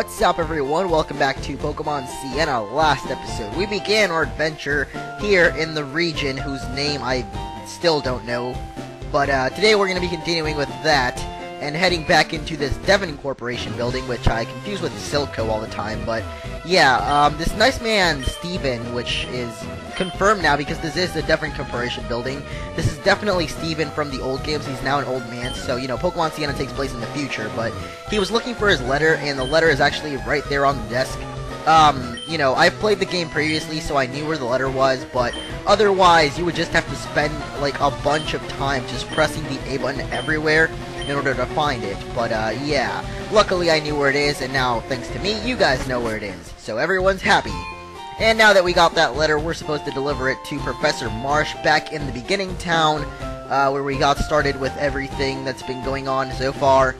What's up, everyone? Welcome back to Pokemon Sienna. Last episode, we began our adventure here in the region whose name I still don't know. But today we're going to be continuing with that and heading back into this Devon Corporation building, which I confuse with Silph Co. all the time. But yeah, this nice man, Steven, which is confirmed now because this is the Devon Corporation building. This is definitely Steven from the old games. He's now an old man, so, you know, Pokemon Sienna takes place in the future, but he was looking for his letter, and the letter is actually right there on the desk. You know, I've played the game previously, so I knew where the letter was, but otherwise, you would just have to spend, like, a bunch of time just pressing the A button everywhere in order to find it. But, yeah. Luckily, I knew where it is, and now, thanks to me, you guys know where it is. So everyone's happy. And now that we got that letter, we're supposed to deliver it to Professor Marsh back in the beginning town, where we got started with everything that's been going on so far.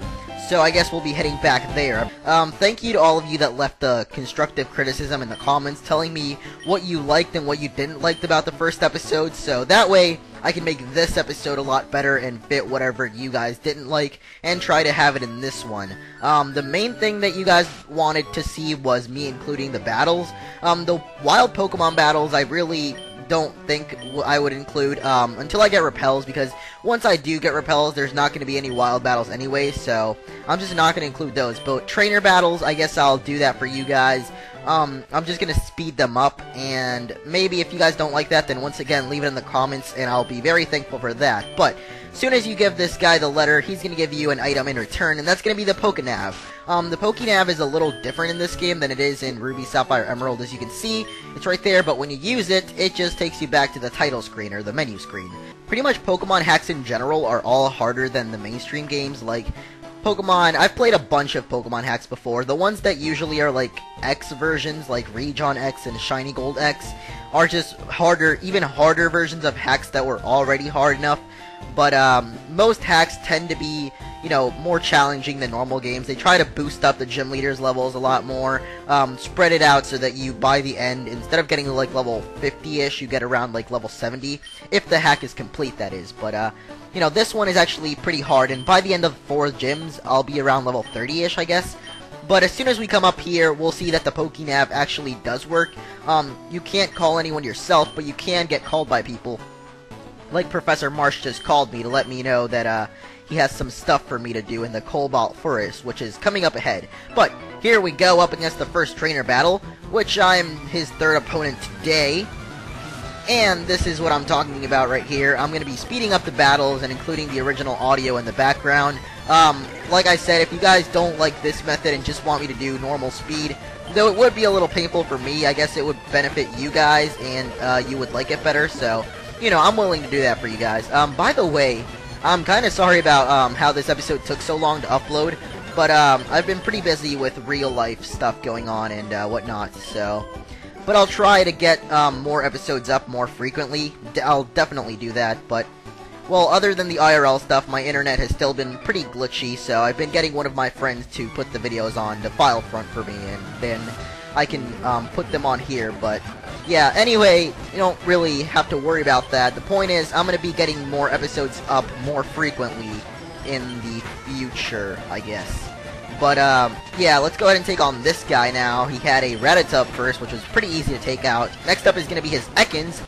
So I guess we'll be heading back there. Thank you to all of you that left the constructive criticism in the comments, telling me what you liked and what you didn't like about the first episode, so that way I can make this episode a lot better and fit whatever you guys didn't like, and try to have it in this one. The main thing that you guys wanted to see was me including the battles. The wild Pokemon battles, I really don't think I would include until I get repels, because once I do get repels, there's not going to be any wild battles anyway, so I'm just not going to include those. But trainer battles, I guess I'll do that for you guys. I'm just going to speed them up, and maybe if you guys don't like that, then once again, leave it in the comments, and I'll be very thankful for that. But as soon as you give this guy the letter, he's going to give you an item in return, and that's going to be the PokéNav. The PokéNav is a little different in this game than it is in Ruby Sapphire Emerald, as you can see. It's right there, but when you use it, it just takes you back to the title screen, or the menu screen. Pretty much Pokemon hacks in general are all harder than the mainstream games, like Pokemon. I've played a bunch of Pokemon hacks before. The ones that usually are like X versions, like Rage on X and Shiny Gold X, are just harder, even harder versions of hacks that were already hard enough. But most hacks tend to be, you know, more challenging than normal games. They try to boost up the gym leaders levels a lot more, spread it out so that you, by the end, instead of getting to like level 50-ish, you get around like level 70, if the hack is complete, that is. But you know, this one is actually pretty hard, and by the end of 4 gyms, I'll be around level 30-ish, I guess. But as soon as we come up here, we'll see that the PokéNav actually does work. You can't call anyone yourself, but you can get called by people. Like Professor Marsh just called me to let me know that he has some stuff for me to do in the Cobalt Forest, which is coming up ahead. But here we go up against the first trainer battle, which I'm his third opponent today. And this is what I'm talking about right here. I'm going to be speeding up the battles and including the original audio in the background. Like I said, if you guys don't like this method and just want me to do normal speed, though it would be a little painful for me, I guess it would benefit you guys, and you would like it better, so, you know, I'm willing to do that for you guys. By the way, I'm kind of sorry about how this episode took so long to upload, but I've been pretty busy with real-life stuff going on and whatnot, so. But I'll try to get more episodes up more frequently. I'll definitely do that, but, well, other than the IRL stuff, my internet has still been pretty glitchy, so I've been getting one of my friends to put the videos on the file front for me, and then I can put them on here, but yeah, anyway, you don't really have to worry about that. The point is, I'm going to be getting more episodes up more frequently in the future, I guess. But, yeah, let's go ahead and take on this guy now. He had a Rattata first, which was pretty easy to take out. Next up is going to be his Ekans.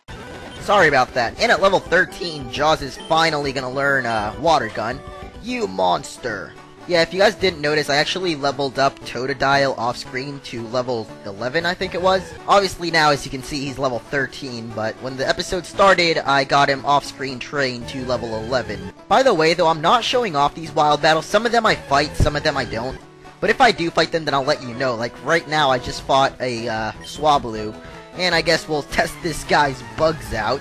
Sorry about that. And at level 13, Jaws is finally going to learn Water Gun. You monster. Yeah, if you guys didn't notice, I actually leveled up Totodile off-screen to level 11, I think it was. Obviously now, as you can see, he's level 13, but when the episode started, I got him off-screen trained to level 11. By the way, though, I'm not showing off these wild battles. Some of them I fight, some of them I don't. But if I do fight them, then I'll let you know. Like, right now, I just fought a Swablu, and I guess we'll test this guy's bugs out.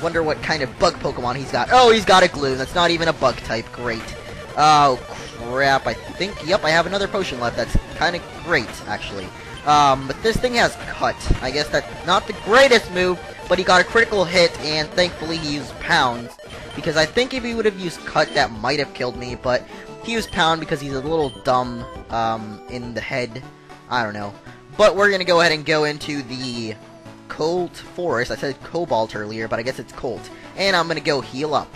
Wonder what kind of bug Pokemon he's got. Oh, he's got a Gloom. That's not even a bug type. Great. Oh, crap, I think, yep, I have another potion left. That's kind of great, actually. But this thing has Cut. I guess that's not the greatest move, but he got a critical hit, and thankfully he used Pound, because I think if he would have used Cut, that might have killed me, but he used Pound because he's a little dumb, in the head. I don't know. But we're gonna go ahead and go into the Cobalt Forest. I said Cobalt earlier, but I guess it's Colt. And I'm gonna go heal up.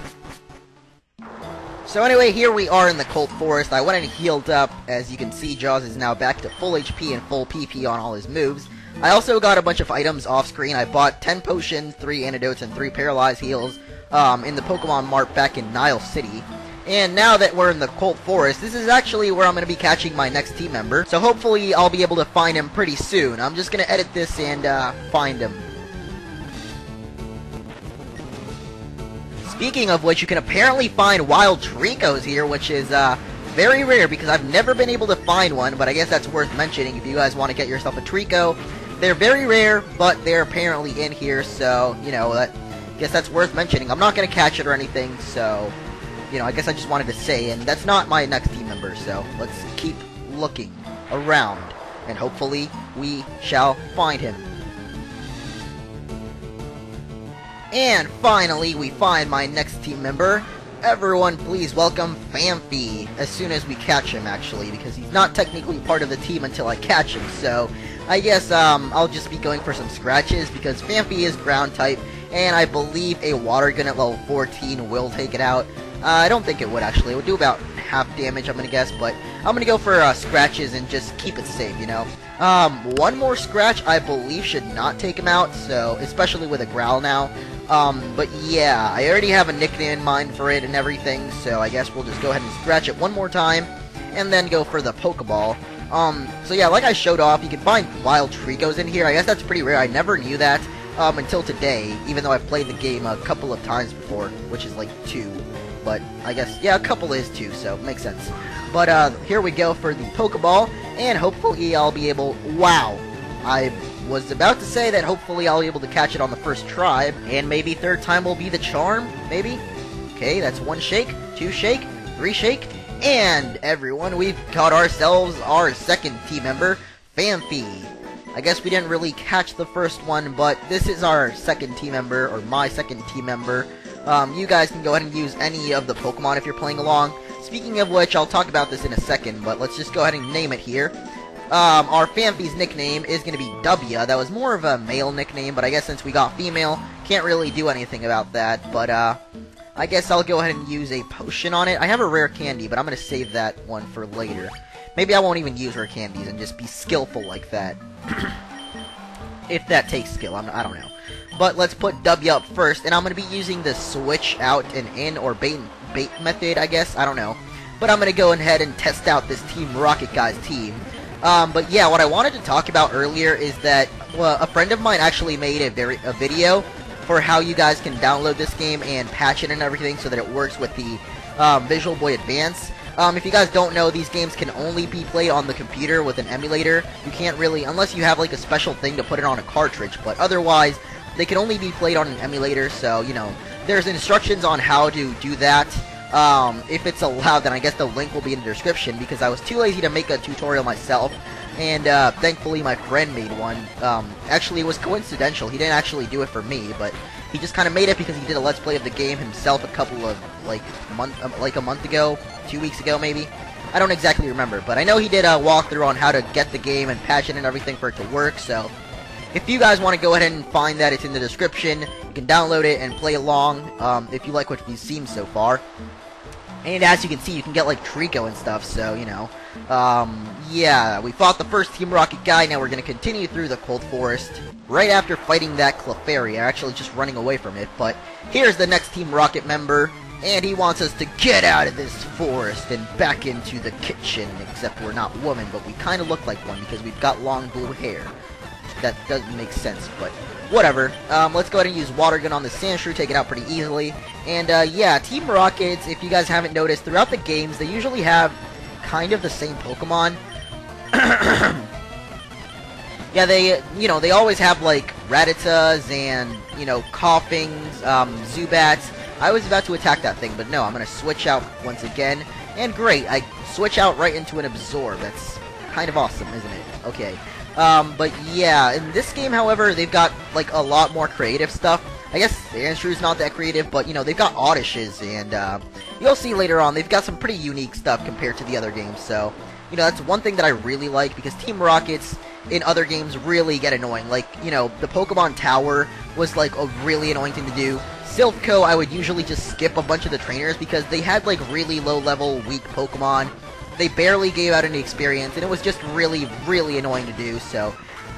So anyway, here we are in the Cobalt Forest. I went and healed up. As you can see, Jaws is now back to full HP and full PP on all his moves. I also got a bunch of items off screen. I bought 10 potions, 3 antidotes, and 3 paralyzed heals in the Pokemon Mart back in Nile City. And now that we're in the Cobalt Forest, this is actually where I'm going to be catching my next team member. So hopefully I'll be able to find him pretty soon. I'm just going to edit this and find him. Speaking of which, you can apparently find wild Trichos here, which is very rare because I've never been able to find one, but I guess that's worth mentioning if you guys want to get yourself a Tricho. They're very rare, but they're apparently in here, so, you know, I guess that's worth mentioning. I'm not going to catch it or anything, so... You know, I guess I just wanted to say, and that's not my next team member, so let's keep looking around, and hopefully we shall find him. And finally, we find my next team member. Everyone, please welcome Famfi, as soon as we catch him, actually, because he's not technically part of the team until I catch him, so I guess I'll just be going for some scratches, because Famfi is ground-type, and I believe a Water Gun at level 14 will take it out. I don't think it would, actually. It would do about half damage, I'm going to guess, but I'm going to go for scratches and just keep it safe, you know. One more scratch, I believe, should not take him out, so especially with a growl now. But yeah, I already have a nickname in mind for it and everything, so I guess we'll just go ahead and scratch it one more time, and then go for the Pokeball. So yeah, like I showed off, you can find wild Trichos in here. I guess that's pretty rare. I never knew that until today, even though I've played the game a couple of times before, which is like 2. But I guess, yeah, a couple is 2, so it makes sense. But here we go for the Pokeball, and hopefully I'll be able... Wow! I was about to say that hopefully I'll be able to catch it on the first try, and maybe third time will be the charm, maybe? Okay, that's 1 shake, 2 shake, 3 shake, and everyone, we've caught ourselves our second team member, Famfi. I guess we didn't really catch the first one, but this is our second team member, or my second team member. You guys can go ahead and use any of the Pokemon if you're playing along. Speaking of which, I'll talk about this in a second, but let's just go ahead and name it here. Our Famfi's nickname is going to be W. That was more of a male nickname, but I guess since we got female, can't really do anything about that. But I guess I'll go ahead and use a potion on it. I have a rare candy, but I'm going to save that one for later. Maybe I won't even use rare candies and just be skillful like that. If that takes skill, I don't know. But let's put W up first, and I'm going to be using the switch out and in, or bait method, I guess. I don't know. But I'm going to go ahead and test out this Team Rocket guy's team. But yeah, what I wanted to talk about earlier is that a friend of mine actually made a video for how you guys can download this game and patch it and everything so that it works with the Visual Boy Advance. If you guys don't know, these games can only be played on the computer with an emulator. You can't really, unless you have like a special thing to put it on a cartridge, but otherwise, they can only be played on an emulator, so, you know, there's instructions on how to do that. If it's allowed, then I guess the link will be in the description, because I was too lazy to make a tutorial myself, and thankfully my friend made one. Actually, it was coincidental. He didn't actually do it for me, but he just kind of made it because he did a Let's Play of the game himself a couple of, like a month ago, 2 weeks ago maybe. I don't exactly remember, but I know he did a walkthrough on how to get the game and patch it and everything for it to work, so... If you guys want to go ahead and find that, it's in the description. You can download it and play along if you like what you've seen so far. And as you can see, you can get like Trico and stuff, so, you know. Yeah, we fought the first Team Rocket guy, now we're going to continue through the Cobalt Forest. Right after fighting that Clefairy, actually just running away from it, but here's the next Team Rocket member. And he wants us to get out of this forest and back into the kitchen, except we're not women, but we kind of look like one because we've got long blue hair. That doesn't make sense, but whatever. Let's go ahead and use Water Gun on the Sandshrew, take it out pretty easily. And yeah, Team Rockets, if you guys haven't noticed, throughout the games, they usually have kind of the same Pokemon. Yeah, they, you know, they always have, like, Rattatas and, you know, Koffings, Zubats. I was about to attack that thing, but no, I'm going to switch out once again. And great, I switch out right into an Absorb. That's kind of awesome, isn't it? Okay. But yeah, in this game, however, they've got, like, a lot more creative stuff. I guess Sandshrew's not that creative, but, you know, they've got Oddishes, and, you'll see later on, they've got some pretty unique stuff compared to the other games, so, you know, that's one thing that I really like, because Team Rockets in other games really get annoying. Like, you know, the Pokemon Tower was, like, a really annoying thing to do. Silph Co., I would usually just skip a bunch of the trainers because they had like really low level, weak Pokemon. They barely gave out any experience, and it was just really, really annoying to do, so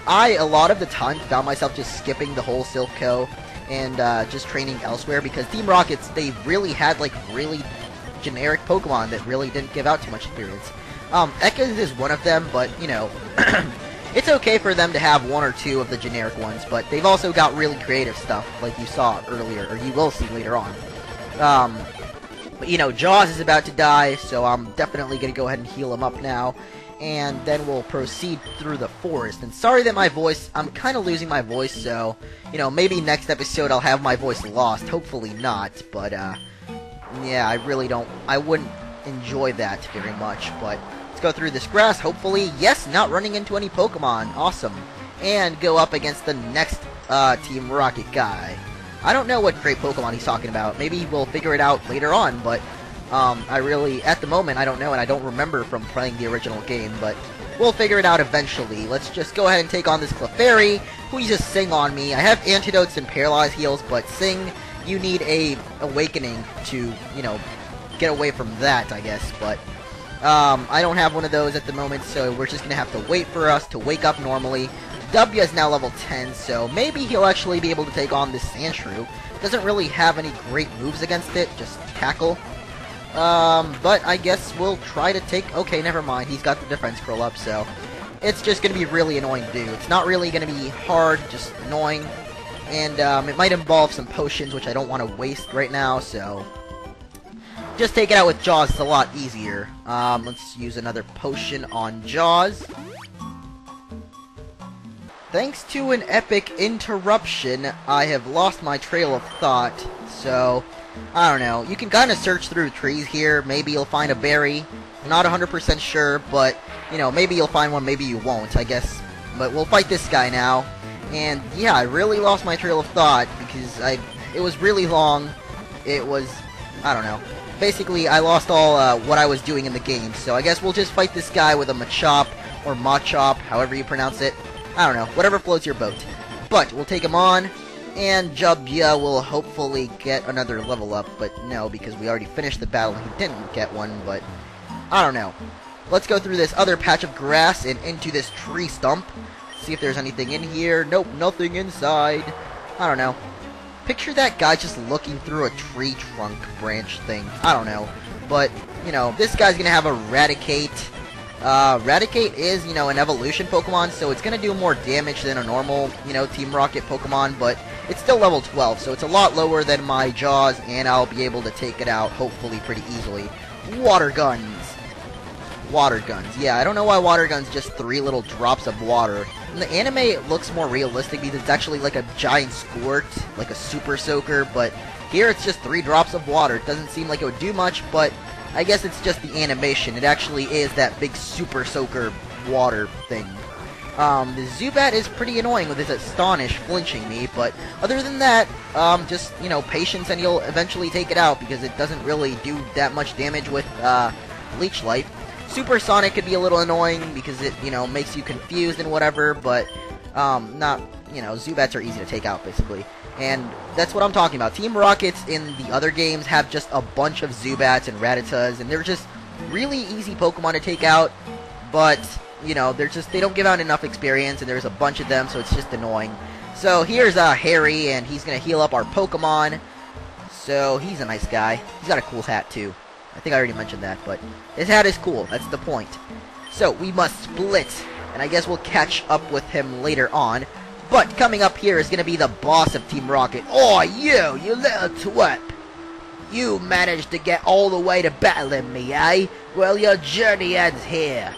I, a lot of the time, found myself just skipping the whole Silph Co. and just training elsewhere, because Team Rockets, they really had like really generic Pokemon that really didn't give out too much experience. Ekans is one of them, but, you know, it's okay for them to have one or two of the generic ones, but they've also got really creative stuff, like you saw earlier, or you will see later on. But, you know, Jaws is about to die, so I'm definitely going to go ahead and heal him up now. And then we'll proceed through the forest. And sorry that my voice, I'm kind of losing my voice, so, you know, maybe next episode I'll have my voice lost. Hopefully not, but, yeah, I really don't, I wouldn't enjoy that very much. But let's go through this grass, hopefully. Yes, not running into any Pokemon. Awesome. And go up against the next Team Rocket guy. I don't know what great Pokemon he's talking about. Maybe we'll figure it out later on, but I really, at the moment, I don't know, and I don't remember from playing the original game, but we'll figure it out eventually. Let's just go ahead and take on this Clefairy, who uses Sing on me. I have antidotes and paralyze heals, but Sing, you need a awakening to, you know, get away from that, I guess, but I don't have one of those at the moment, so we're just gonna have to wait for us to wake up normally. W is now level 10, so maybe he'll actually be able to take on this Sandshrew. Doesn't really have any great moves against it, just tackle. But I guess we'll try to take... Okay, never mind, he's got the defense curl up, so... It's just gonna be really annoying to do. It's not really gonna be hard, just annoying. And, it might involve some potions, which I don't want to waste right now, so... Just take it out with Jaws, it's a lot easier. Let's use another potion on Jaws. Thanks to an epic interruption, I have lost my trail of thought, so, I don't know. You can kind of search through trees here, maybe you'll find a berry. I'm not 100% sure, but, you know, maybe you'll find one, maybe you won't, I guess. But we'll fight this guy now, and yeah, I really lost my trail of thought, because it was really long, it was, I don't know. Basically, I lost all what I was doing in the game, so I guess we'll just fight this guy with a Machop, or Machop, however you pronounce it. I don't know, whatever floats your boat. But we'll take him on, and Jubia will hopefully get another level up, but no, because we already finished the battle and he didn't get one, but I don't know. Let's go through this other patch of grass and into this tree stump. See if there's anything in here. Nope, nothing inside. I don't know. Picture that guy just looking through a tree trunk branch thing. I don't know. But, you know, this guy's gonna have Eradicate. Raticate is, you know, an evolution Pokemon, so it's gonna do more damage than a normal, you know, Team Rocket Pokemon, but it's still level 12, so it's a lot lower than my Jaws, and I'll be able to take it out, hopefully, pretty easily. Water Guns! Water Guns. Yeah, I don't know why Water Guns just three little drops of water. In the anime, it looks more realistic because it's actually like a giant squirt, like a super soaker, but here it's just three drops of water. It doesn't seem like it would do much, but... I guess it's just the animation. It actually is that big super soaker water thing. The Zubat is pretty annoying with its Astonish flinching me, but other than that, just, you know, patience and you'll eventually take it out because it doesn't really do that much damage with, Leech Life. Supersonic could be a little annoying because it, you know, makes you confused and whatever, but, not, you know, Zubats are easy to take out, basically. And that's what I'm talking about. Team Rockets in the other games have just a bunch of Zubats and Rattatas, and they're just really easy Pokemon to take out, but, you know, they're just, they don't give out enough experience, and there's a bunch of them, so it's just annoying. So here's Harry, and he's going to heal up our Pokemon. So he's a nice guy. He's got a cool hat, too. I think I already mentioned that, but his hat is cool. That's the point. So we must split, and I guess we'll catch up with him later on. But coming up here is going to be the boss of Team Rocket. Oh, you little twerp. You managed to get all the way to battling me, eh? Well, your journey ends here.